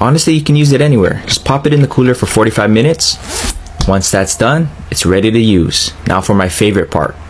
Honestly, you can use it anywhere. Just pop it in the cooler for 45 minutes. Once that's done, it's ready to use. Now for my favorite part.